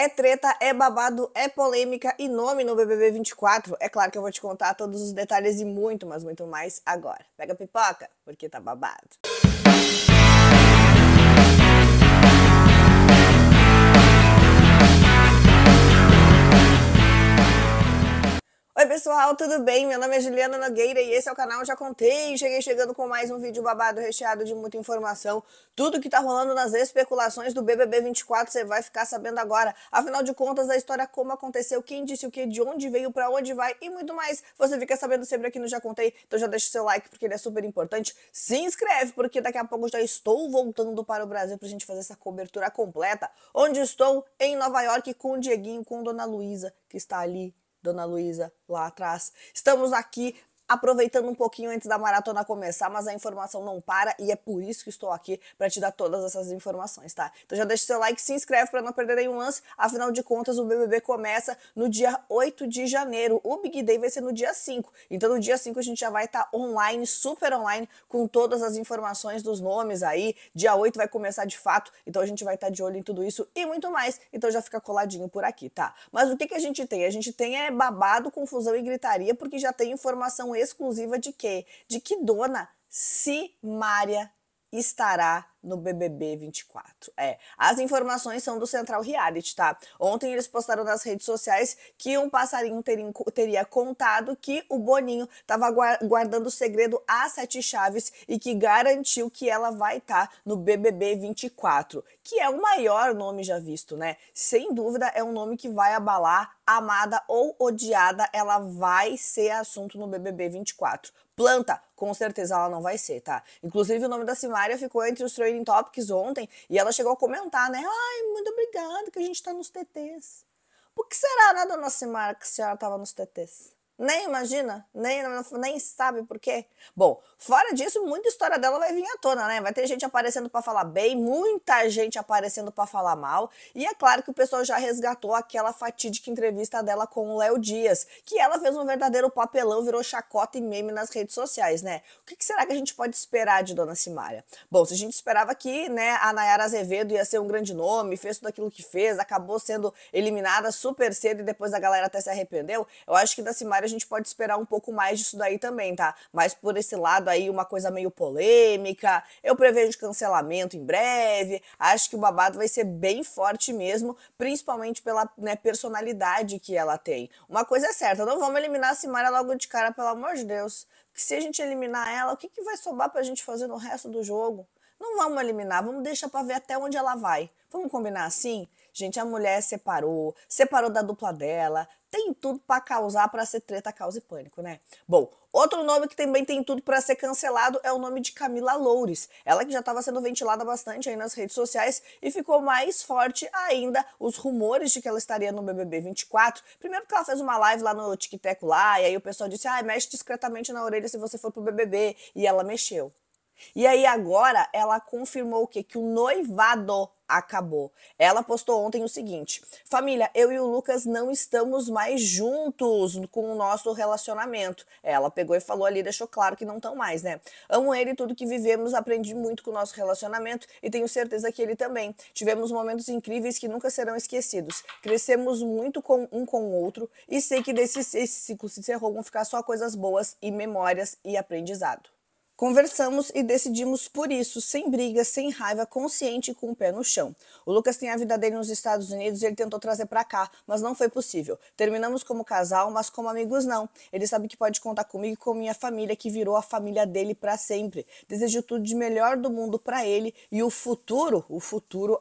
É treta, é babado, é polêmica e nome no BBB24. É claro que eu vou te contar todos os detalhes e muito, mas muito mais agora. Pega a pipoca, porque tá babado. Oi pessoal, tudo bem? Meu nome é Juliana Nogueira e esse é o canal Já Contei. Cheguei chegando com mais um vídeo babado recheado de muita informação. Tudo que tá rolando nas especulações do BBB24 você vai ficar sabendo agora. Afinal de contas, a história, como aconteceu, quem disse o que, de onde veio, pra onde vai e muito mais. Você fica sabendo sempre aqui no Já Contei, então já deixa o seu like porque ele é super importante. Se inscreve porque daqui a pouco eu já estou voltando para o Brasil pra gente fazer essa cobertura completa. Onde estou? Em Nova York com o Dieguinho, com Dona Luísa, que está ali. Dona Luísa, lá atrás. Estamos aqui aproveitando um pouquinho antes da maratona começar, mas a informação não para e é por isso que estou aqui para te dar todas essas informações, tá? Então já deixa o seu like, se inscreve para não perder nenhum lance. Afinal de contas, o BBB começa no dia 8 de janeiro. O Big Day vai ser no dia 5. Então no dia 5 a gente já vai estar online, super online, com todas as informações dos nomes aí. Dia 8 vai começar de fato, então a gente vai estar de olho em tudo isso e muito mais. Então já fica coladinho por aqui, tá? Mas o que a gente tem? A gente tem é babado, confusão e gritaria, porque já tem informação exclusiva de quê? De que dona Simaria estará no BBB24. As informações são do Central Reality, tá? Ontem eles postaram nas redes sociais que um passarinho teria contado que o Boninho estava guardando o segredo a 7 chaves e que garantiu que ela vai estar no BBB24, que é o maior nome já visto, né? Sem dúvida é um nome que vai abalar, amada ou odiada, ela vai ser assunto no BBB24. Planta, com certeza ela não vai ser, tá? Inclusive o nome da Simaria ficou entre os trending topics ontem e ela chegou a comentar, né? Ai, muito obrigada que a gente tá nos TTs. Por que será, né, dona Simaria, que a senhora tava nos TTs? Nem imagina, nem sabe por quê. Bom, fora disso, muita história dela vai vir à tona, né? Vai ter gente aparecendo pra falar bem, muita gente aparecendo pra falar mal. E é claro que o pessoal já resgatou aquela fatídica entrevista dela com o Léo Dias, que ela fez um verdadeiro papelão, virou chacota e meme nas redes sociais, né? O que será que a gente pode esperar de dona Simaria? Bom, se a gente esperava que, né, a Nayara Azevedo ia ser um grande nome, fez tudo aquilo que fez, acabou sendo eliminada super cedo e depois a galera até se arrependeu, eu acho que da Simaria a gente pode esperar um pouco mais disso daí também, tá? Mas por esse lado aí, uma coisa meio polêmica, eu prevejo cancelamento em breve, acho que o babado vai ser bem forte mesmo, principalmente pela, né, personalidade que ela tem. Uma coisa é certa, não vamos eliminar a Simaria logo de cara, pelo amor de Deus, porque se a gente eliminar ela, o que que vai sobrar pra gente fazer no resto do jogo? Não vamos eliminar, vamos deixar pra ver até onde ela vai. Vamos combinar assim? Gente, a mulher separou da dupla dela, tem tudo pra causar, pra ser treta, causa e pânico, né? Bom, outro nome que também tem tudo pra ser cancelado é o nome de Camila Loures. Ela que já estava sendo ventilada bastante aí nas redes sociais e ficou mais forte ainda os rumores de que ela estaria no BBB24. Primeiro porque ela fez uma live lá no TikTok lá e aí o pessoal disse, ah, mexe discretamente na orelha se você for pro BBB. E ela mexeu. E aí agora ela confirmou o quê? Que o noivado acabou. Ela postou ontem o seguinte: família, eu e o Lucas não estamos mais juntos com o nosso relacionamento. Ela pegou e falou ali, deixou claro que não estão mais, né? Amo ele e tudo que vivemos, aprendi muito com o nosso relacionamento e tenho certeza que ele também. Tivemos momentos incríveis que nunca serão esquecidos. Crescemos muito com o outro e sei que desse ciclo se encerrou vão ficar só coisas boas e memórias e aprendizado. Conversamos e decidimos por isso, sem briga, sem raiva, consciente e com o pé no chão. O Lucas tem a vida dele nos Estados Unidos e ele tentou trazer pra cá, mas não foi possível. Terminamos como casal, mas como amigos não. Ele sabe que pode contar comigo e com minha família, que virou a família dele pra sempre. Desejo tudo de melhor do mundo pra ele e o futuro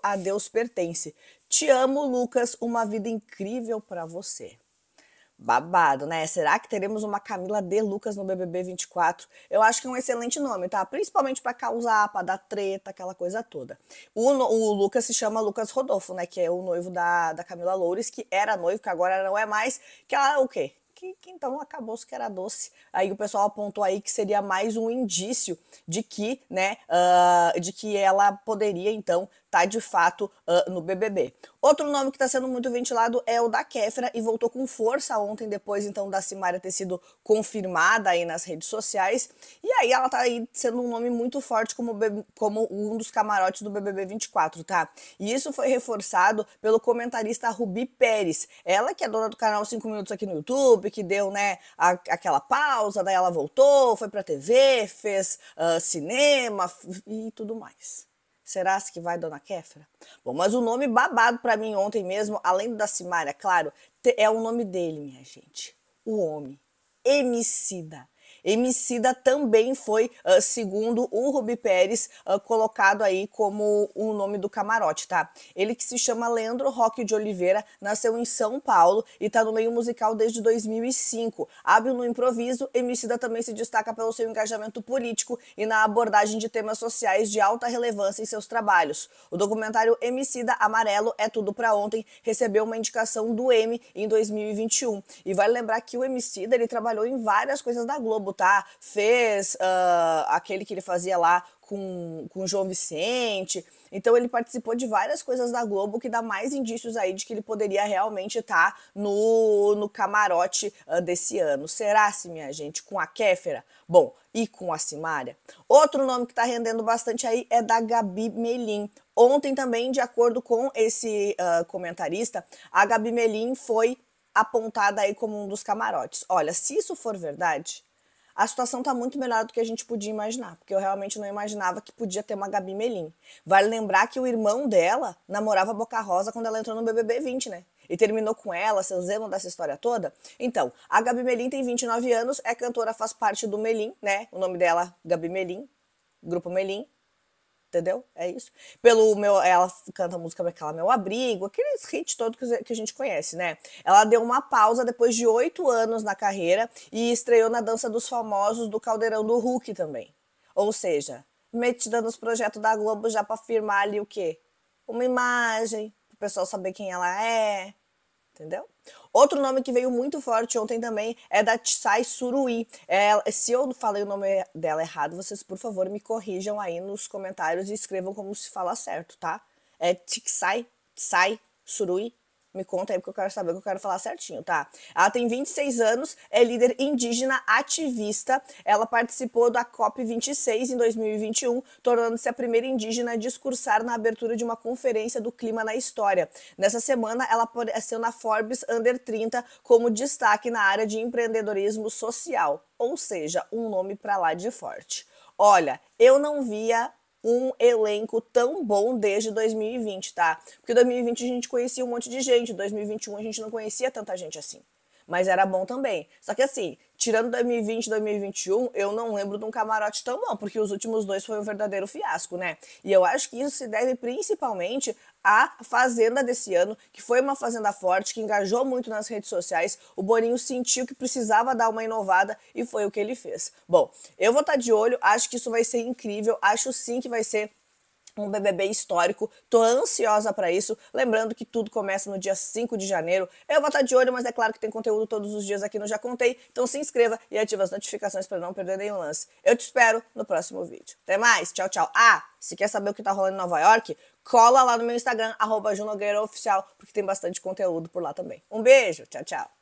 a Deus pertence. Te amo, Lucas, uma vida incrível pra você. Babado, né? Será que teremos uma Camila de Lucas no BBB24? Eu acho que é um excelente nome, tá? Principalmente pra causar, pra dar treta, aquela coisa toda. O Lucas se chama Lucas Rodolfo, né? Que é o noivo da Camila Loures, que era noivo, que agora não é mais. Que ela, o quê? Que então acabou-se que era doce. Aí o pessoal apontou aí que seria mais um indício de que, né, de que ela poderia, então, tá de fato no BBB. Outro nome que tá sendo muito ventilado é o da Kéfera, e voltou com força ontem, depois então da Simaria ter sido confirmada aí nas redes sociais. E aí ela tá aí sendo um nome muito forte como um dos camarotes do BBB24, tá? E isso foi reforçado pelo comentarista Rubi Perez, ela que é dona do canal 5 Minutos aqui no YouTube, que deu, né, aquela pausa, daí ela voltou, foi pra TV, fez cinema e tudo mais. Será que vai Dona Kéfera? Bom, mas o nome babado pra mim ontem mesmo, além da Simaria, claro, é o nome dele, minha gente. O homem. Emicida. Emicida também foi, segundo o Ruy Peres, colocado aí como o nome do camarote, tá? Ele que se chama Leandro Roque de Oliveira, nasceu em São Paulo e tá no meio musical desde 2005. Hábil no improviso, Emicida também se destaca pelo seu engajamento político e na abordagem de temas sociais de alta relevância em seus trabalhos. O documentário Emicida Amarelo é tudo pra ontem, recebeu uma indicação do Emmy em 2021. E vale lembrar que o Emicida, ele trabalhou em várias coisas da Globo, tá? Fez aquele que ele fazia lá com o João Vicente. Então ele participou de várias coisas da Globo, que dá mais indícios aí de que ele poderia realmente estar no camarote desse ano. Será se, minha gente, com a Kéfera? Bom, e com a Simaria? Outro nome que tá rendendo bastante aí é da Gabi Melim. Ontem também, de acordo com esse comentarista, a Gabi Melim foi apontada aí como um dos camarotes. Olha, se isso for verdade, a situação tá muito melhor do que a gente podia imaginar, porque eu realmente não imaginava que podia ter uma Gabi Melim. Vale lembrar que o irmão dela namorava Boca Rosa quando ela entrou no BBB20, né? E terminou com ela, vocês lembram dessa história toda? Então, a Gabi Melim tem 29 anos, é cantora, faz parte do Melim, né? O nome dela, Gabi Melim, Grupo Melim. Entendeu? É isso. Ela canta a música daquela Meu Abrigo, aqueles hits todos que a gente conhece, né? Ela deu uma pausa depois de 8 anos na carreira e estreou na Dança dos Famosos do Caldeirão do Hulk também. Ou seja, metida nos projetos da Globo já pra firmar ali o quê? Uma imagem, pro pessoal saber quem ela é, entendeu? Outro nome que veio muito forte ontem também é da Txai Suruí. Se eu falei o nome dela errado, vocês, por favor, me corrijam aí nos comentários e escrevam como se fala certo, tá? É Txai Suruí. Me conta aí porque eu quero saber, que eu quero falar certinho, tá? Ela tem 26 anos, é líder indígena ativista. Ela participou da COP26 em 2021, tornando-se a primeira indígena a discursar na abertura de uma conferência do clima na história. Nessa semana, ela apareceu na Forbes Under 30 como destaque na área de empreendedorismo social. Ou seja, um nome pra lá de forte. Olha, eu não via um elenco tão bom desde 2020, tá? Porque 2020 a gente conhecia um monte de gente, 2021 a gente não conhecia tanta gente assim. Mas era bom também. Só que assim, tirando 2020 e 2021, eu não lembro de um camarote tão bom, porque os últimos dois foi um verdadeiro fiasco, né? E eu acho que isso se deve principalmente a Fazenda desse ano, que foi uma Fazenda forte, que engajou muito nas redes sociais. O Boninho sentiu que precisava dar uma inovada e foi o que ele fez. Bom, eu vou estar de olho, acho que isso vai ser incrível, acho sim que vai ser um BBB histórico, tô ansiosa pra isso, lembrando que tudo começa no dia 5 de janeiro, eu vou estar de olho, mas é claro que tem conteúdo todos os dias aqui no Já Contei, então se inscreva e ative as notificações pra não perder nenhum lance. Eu te espero no próximo vídeo. Até mais, tchau, tchau. Ah, se quer saber o que tá rolando em Nova York, cola lá no meu Instagram, @junogueiraoficial, porque tem bastante conteúdo por lá também. Um beijo, tchau, tchau.